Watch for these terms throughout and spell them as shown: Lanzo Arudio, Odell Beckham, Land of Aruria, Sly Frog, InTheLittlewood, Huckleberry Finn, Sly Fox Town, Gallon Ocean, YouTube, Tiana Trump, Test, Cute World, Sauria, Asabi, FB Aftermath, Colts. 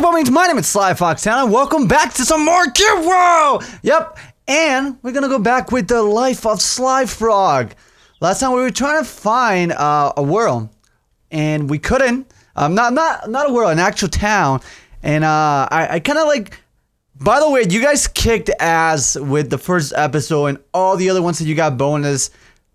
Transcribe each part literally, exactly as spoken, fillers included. of all means, my name is Sly Fox Town, and welcome back to some more Cute World! Yep, and we're gonna go back with the life of Sly Frog. Last time we were trying to find uh, a world, and we couldn't. Um, not not not a world, an actual town. And uh, I, I kind of like. By the way, you guys kicked ass with the first episode and all the other ones that you got bonus.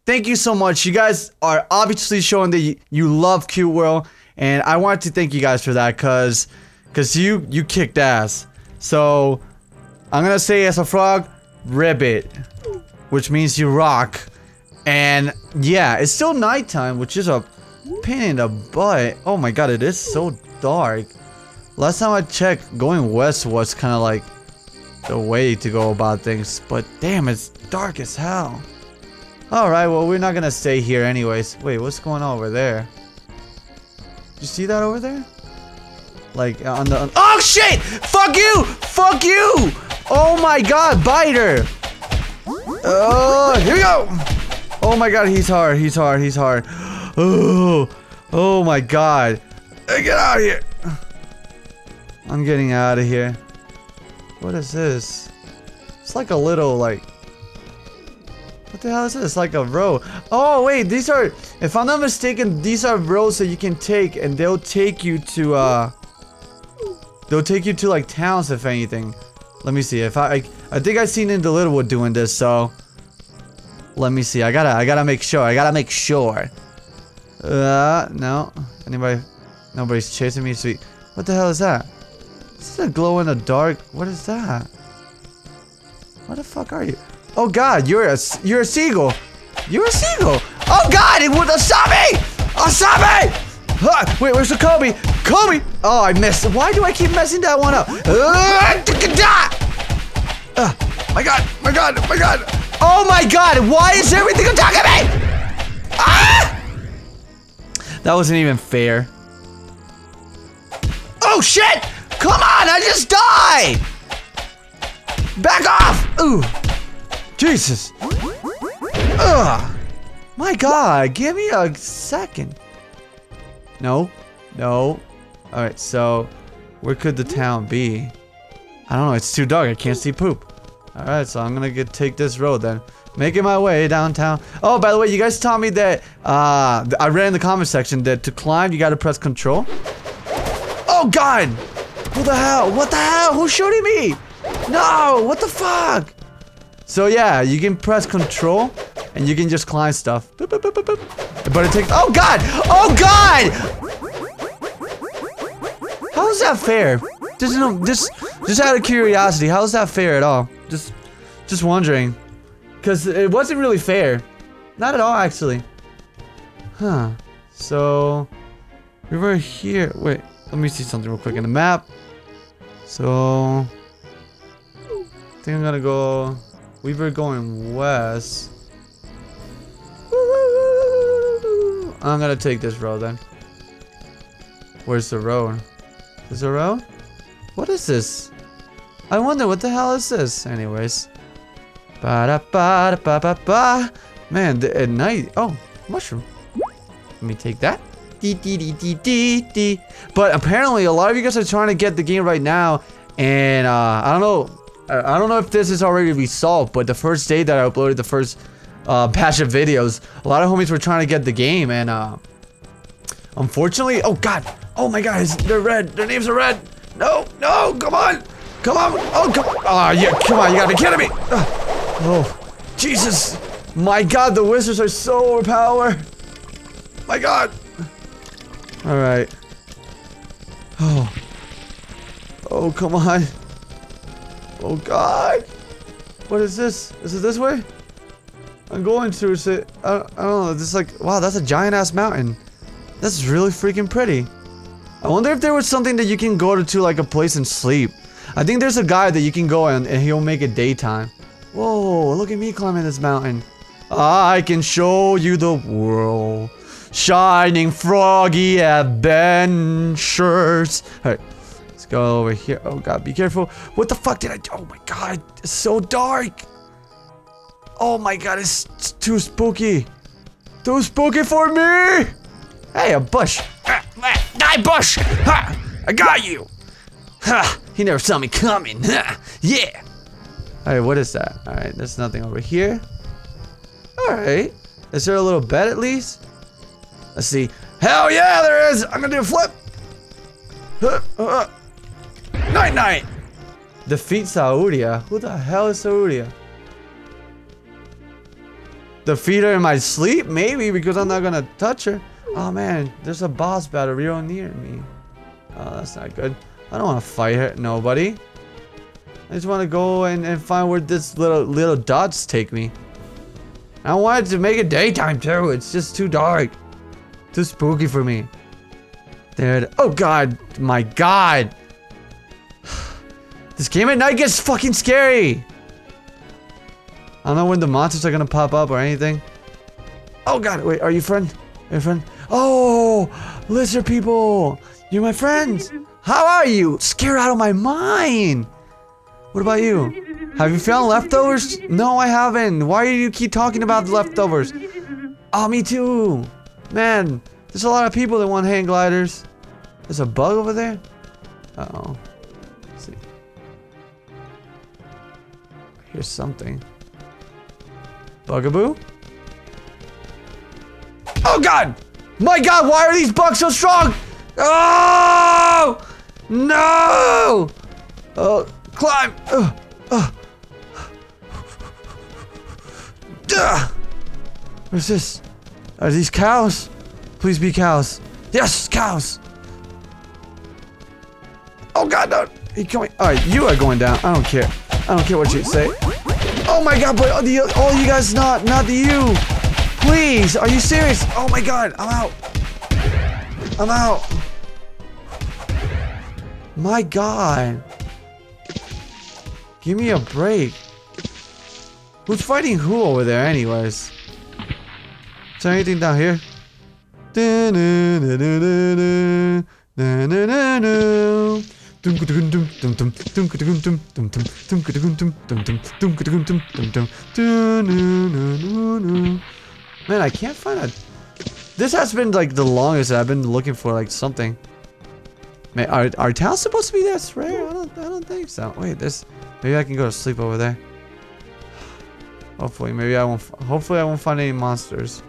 Thank you so much. You guys are obviously showing that you love Cute World, and I want to thank you guys for that, cause, cause you you kicked ass. So I'm gonna say as a frog, rip it, which means you rock. And yeah, it's still nighttime, which is a pain in the butt. Oh my god, it is so dark. Last time I checked, going west was kind of like the way to go about things, but damn, it's dark as hell. Alright, well, we're not gonna stay here anyways. Wait, what's going on over there? Did you see that over there? Like, on the- on oh shit! Fuck you! Fuck you! Oh my god, biter! Oh, uh, here we go! Oh my god, he's hard, he's hard, he's hard. Oh, oh my god. Hey, get out of here! I'm getting out of here. What is this? It's like a little, like... What the hell is this? Like a road. Oh, wait, these are... If I'm not mistaken, these are roads that you can take, and they'll take you to, uh... they'll take you to, like, towns, if anything. Let me see. If I... I, I think I've seen InTheLittlewood doing this, so... Let me see. I gotta... I gotta make sure. I gotta make sure. Uh, no. Anybody... Nobody's chasing me. Sweet. What the hell is that? This is a glow in the dark. What is that? What the fuck are you? Oh god, you're a you're a seagull. You're a seagull. Oh god, it was Asabi! Asabi! Huh, wait, where's the Kobe? Kobe! Oh, I missed. Why do I keep messing that one up? Uh, my god, my god, my god! Oh my god! Why is everything attacking me? Ah! That wasn't even fair. Oh shit! Come on, I just died! Back off! Ooh. Jesus. Ugh. My god, give me a second. No. No. Alright, so... Where could the town be? I don't know, it's too dark, I can't see poop. Alright, so I'm gonna get take this road then. Making my way downtown. Oh, by the way, you guys taught me that... Uh, I read in the comment section that to climb, you gotta press control. Oh god! What the hell? What the hell? Who's shooting me? No! What the fuck? So yeah, you can press control and you can just climb stuff. Boop, boop, boop, boop, boop. But it takes- oh god! Oh god! How is that fair? Just, no, just, just out of curiosity, how is that fair at all? Just, just wondering. Cause it wasn't really fair. Not at all, actually. Huh. So... We were here- wait. Let me see something real quick in the map. So... I think I'm gonna go... We were going west. I'm gonna take this road then. Where's the road? Is there a road? What is this? I wonder what the hell is this? Anyways. Ba-da-ba-da-ba-ba-ba. Man, the, at night... Oh, mushroom. Let me take that. But apparently a lot of you guys are trying to get the game right now, and uh, I don't know I don't know if this is already resolved, but the first day that I uploaded the first uh, batch of videos, a lot of homies were trying to get the game, and uh, unfortunately, oh god, oh my god, they're red, their names are red. No, no, come on, come on, oh come on, oh yeah, come on, you gotta be kidding me. Oh, Jesus, my god, the wizards are so overpowered, my god. Alright. Oh. Oh, come on. Oh, God. What is this? Is it this way? I'm going to it. I, I don't know. This is like, wow, that's a giant ass mountain. That's really freaking pretty. I wonder if there was something that you can go to, to like a place and sleep. I think there's a guy that you can go in and he'll make it daytime. Whoa, look at me climbing this mountain. I can show you the world. Shining froggy adventures. Alright, let's go over here. Oh god, be careful. What the fuck did I do? Oh my god, it's so dark. Oh my god, it's, it's too spooky. Too spooky for me. Hey, a bush. Die, bush. Ha, I got you. Ha! He never saw me coming. Ha! Yeah! Alright, what is that? Alright, there's nothing over here. Alright. Is there a little bed at least? Let's see. Hell yeah, there is! I'm gonna do a flip! Huh, uh, uh. Night night! Defeat Sauria. Who the hell is Sauria? Defeat her in my sleep? Maybe, because I'm not gonna touch her. Oh man, there's a boss battle real near me. Oh, that's not good. I don't wanna fight her, nobody. I just wanna go and, and find where this little little dots take me. I wanted to make it daytime too, it's just too dark. Too spooky for me. There it- oh god, my god! This game at night gets fucking scary! I don't know when the monsters are gonna pop up or anything. Oh god, wait, are you friend? Are you friend? Oh! Lizard people! You're my friends! How are you? Scared out of my mind! What about you? Have you found leftovers? No, I haven't. Why do you keep talking about leftovers? Oh, me too! Man, there's a lot of people that want hang gliders. There's a bug over there? Uh-oh. Let's see. Here's something. Bugaboo? Oh god! My god, why are these bugs so strong? Oh! No! Oh, climb! Ugh. Ugh. Duh. What's this? Are these cows? Please be cows. Yes, cows! Oh god, no! He's coming. Alright, you are going down. I don't care. I don't care what you say. Oh my god, but all, the, all you guys not, not the you! Please, are you serious? Oh my god, I'm out. I'm out. My god. Give me a break. Who's fighting who over there anyways? Is there anything down here? Man, I can't find a... This has been like the longest I've been looking for like something. Man, are, are towns supposed to be this rare? I don't, I don't think so. Wait, this... Maybe I can go to sleep over there. Hopefully, maybe I won't... Hopefully I won't find any monsters.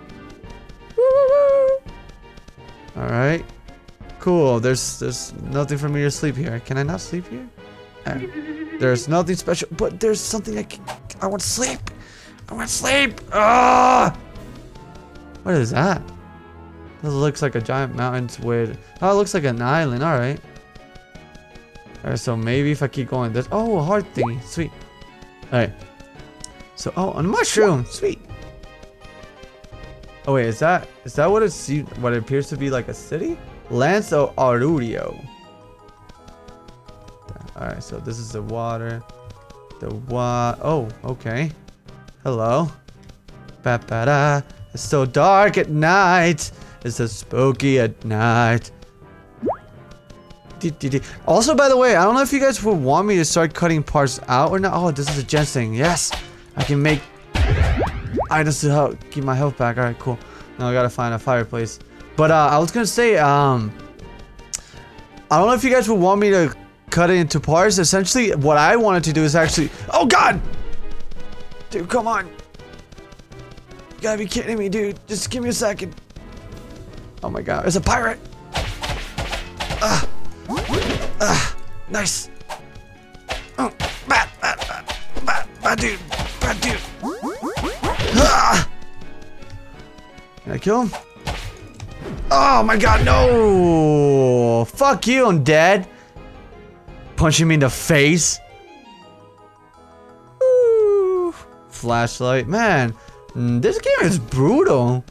Alright. Cool, there's there's nothing for me to sleep here. Can I not sleep here? Right. There's nothing special, but there's something I can... I want to sleep! I want to sleep! Ah! What is that? This looks like a giant mountain. It's weird. Oh, it looks like an island. Alright. Alright, so maybe if I keep going this... Oh, a heart thingy. Sweet. Alright. So, oh, a mushroom. Sweet. Oh, wait. Is that... Is that what it's, what it appears to be like a city? Lanzo Arudio. Alright, so this is the water. The wa... Oh, okay. Hello. Ba-ba-da. It's so dark at night. It's so spooky at night. Also, by the way, I don't know if you guys would want me to start cutting parts out or not. Oh, this is a gen thing. Yes, I can make items to help keep my health back. All right, cool. Now I gotta find a fireplace. But uh, I was gonna say, um, I don't know if you guys would want me to cut it into parts. Essentially, what I wanted to do is actually. Oh God, dude, come on. You gotta be kidding me, dude. Just give me a second. Oh my god. It's a pirate! Ah! Ah! Nice! Oh! Bad! Bad! Bad! Bad! Bad dude! Bad dude! Ah! Can I kill him? Oh my god, no! Fuck you, I'm dead! Punching me in the face! Ooh! Flashlight. Man! This game is brutal.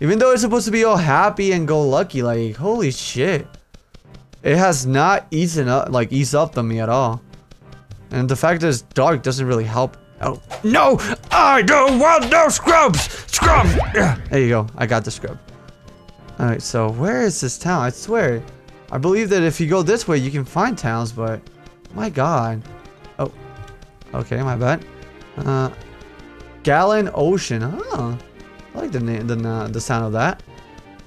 Even though it's supposed to be all happy and go lucky, like holy shit, it has not eaten up like eased up on me at all. And the fact that it's dark doesn't really help. Oh no! I don't want no scrubs. Scrubs. There you go. I got the scrub. All right. So where is this town? I swear, I believe that if you go this way, you can find towns. But my god. Oh. Okay. My bad. Uh. Gallon Ocean, huh? I like the name, the, uh, the sound of that.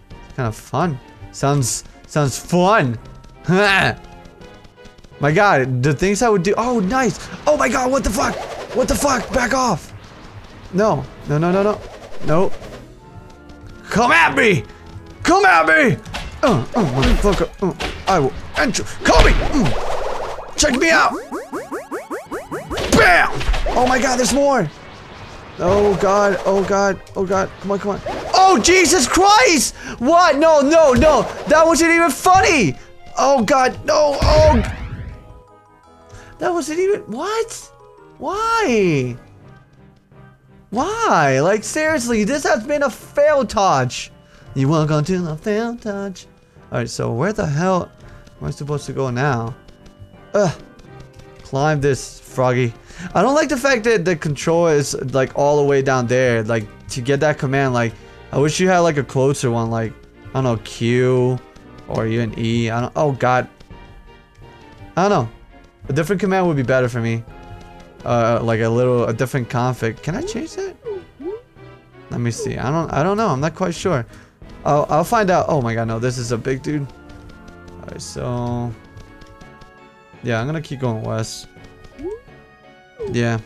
It's kind of fun. Sounds, sounds fun. My god, the things I would do. Oh, nice. Oh my god, what the fuck? What the fuck? Back off. No. No, no, no, no. No. Come at me. Come at me. Uh, uh, motherfucker. Uh, I will enter. Call me. Uh, check me out. Bam. Oh my god, there's more. Oh god. Oh god. Oh god. Come on, come on. Oh, Jesus Christ. What? No, no, no. That wasn't even funny. Oh god. No. Oh. That wasn't even. What? Why? Why? Like, seriously, this has been a fail touch. You welcome to a fail touch. Alright, so where the hell am I supposed to go now? Ugh. Climb this, Froggy. I don't like the fact that the control is, like, all the way down there. Like, to get that command, like, I wish you had, like, a closer one. Like, I don't know, Q or even E. I don't. Oh, god. I don't know. A different command would be better for me. Uh, like a little, a different config. Can I change that? Let me see. I don't, I don't know. I'm not quite sure. I'll, I'll find out. Oh my god, no, this is a big dude. Alright, so yeah, I'm gonna keep going west. Yeah.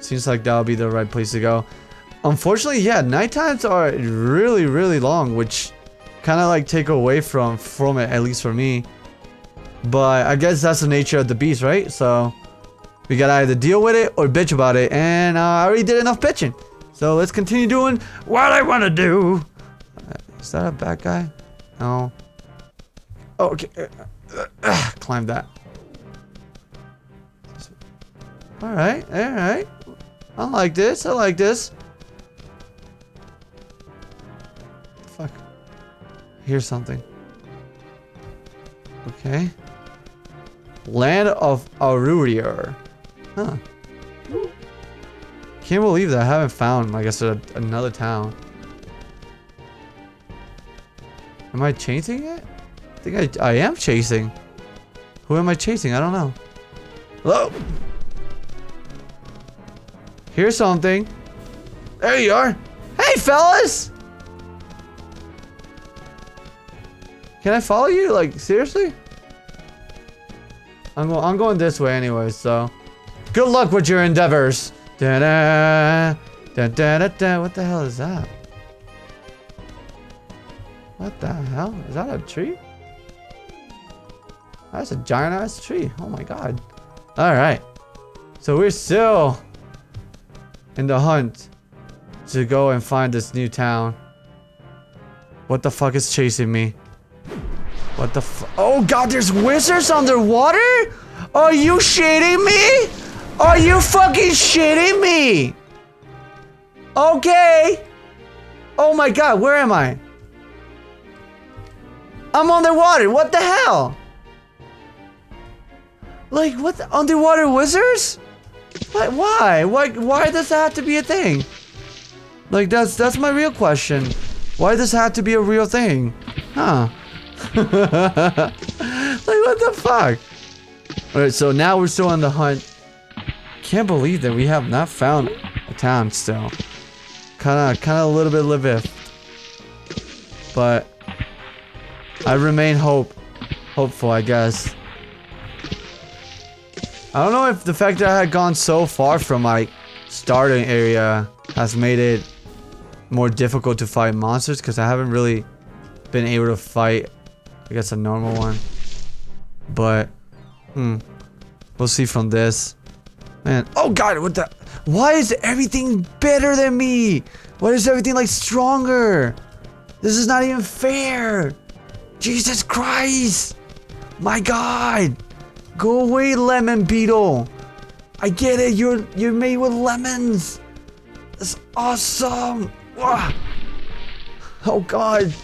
Seems like that'll be the right place to go. Unfortunately, yeah, night times are really, really long, which kind of like take away from, from it, at least for me. But I guess that's the nature of the beast, right? So we gotta either deal with it or bitch about it. And uh, I already did enough bitching. So let's continue doing what I wanna do. Uh, is that a bad guy? No. Oh, okay. Uh, uh, climb that. Alright, alright. I like this. I like this. Fuck. Here's something. Okay. Land of Aruria. Huh. Can't believe that I haven't found, I guess, a, another town. Am I chasing it? I think I, I am chasing. Who am I chasing? I don't know. Hello? Here's something. There you are. Hey, fellas! Can I follow you? Like, seriously? I'm, go I'm going this way anyway, so... Good luck with your endeavors! Da-da! Da-da-da-da! What the hell is that? What the hell? Is that a tree? That's a giant-ass tree. Oh my god. Alright. So we're still... in the hunt. To go and find this new town. What the fuck is chasing me? What the f- Oh god, there's wizards underwater? Are you shitting me? Are you fucking shitting me? Okay. Oh my god, where am I? I'm underwater, what the hell? Like, what the- underwater wizards? Like, why? Why- why does that have to be a thing? Like, that's- that's my real question. Why does it have to be a real thing? Huh. Like, what the fuck? Alright, so now we're still on the hunt. Can't believe that we have not found a town still. Kinda, kinda a little bit livid. But I remain hope, hopeful, I guess. I don't know if the fact that I had gone so far from my starting area has made it more difficult to fight monsters, because I haven't really been able to fight, I guess, a normal one. But hmm, we'll see from this. Man, oh god, what the? Why is everything better than me? Why is everything like stronger? This is not even fair. Jesus Christ! My god! Go away, lemon beetle! I get it. You're you're made with lemons. That's awesome. Wow. Oh god.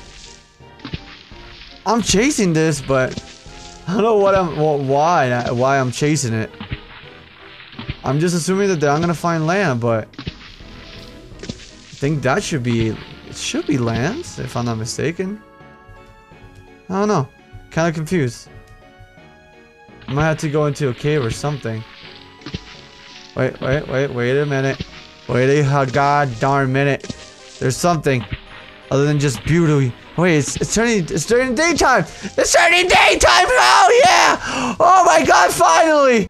I'm chasing this, but I don't know what I'm, well, why, why I'm chasing it. I'm just assuming that I'm gonna find land, but I think that should be, it should be lands, if I'm not mistaken. I don't know. Kind of confused. I might have to go into a cave or something. Wait, wait, wait, wait a minute. Wait a god darn minute. There's something other than just beauty. Wait, it's, it's turning, it's turning daytime! It's turning daytime! Oh yeah! Finally!